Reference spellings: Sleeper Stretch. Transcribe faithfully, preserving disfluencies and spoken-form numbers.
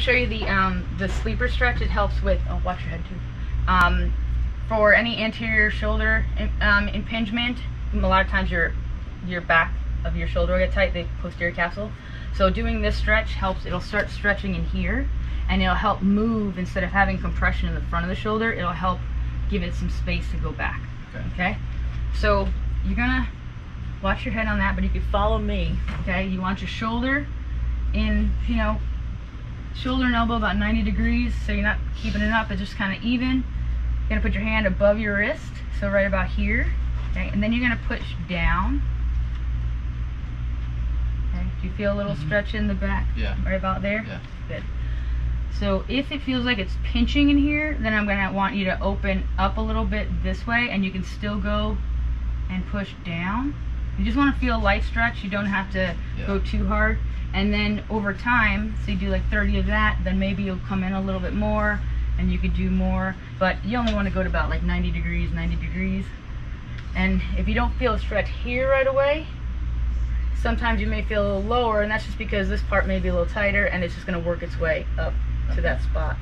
to show you the um, the sleeper stretch. It helps with, oh, watch your head too, um, for any anterior shoulder um, impingement. A lot of times your your back of your shoulder will get tight, the posterior capsule. So doing this stretch helps. It'll start stretching in here, and it'll help move instead of having compression in the front of the shoulder. It'll help give it some space to go back. Okay. Okay? So you're gonna watch your head on that, but if you follow me, okay, you want your shoulder in, you know, shoulder and elbow about ninety degrees, so you're not keeping it up, it's just kind of even. You're gonna put your hand above your wrist, so right about here, okay, and then you're gonna push down. Okay, do you feel a little mm-hmm. stretch in the back? Yeah. Right about there? Yeah. Good. So if it feels like it's pinching in here, then I'm gonna want you to open up a little bit this way, and you can still go and push down. You just want to feel a light stretch. You don't have to yeah. go too hard. And then over time, so you do like thirty of that, then maybe you'll come in a little bit more and you could do more, but you only want to go to about like ninety degrees, ninety degrees. And if you don't feel a stretch here right away, sometimes you may feel a little lower, and that's just because this part may be a little tighter and it's just going to work its way up to that spot.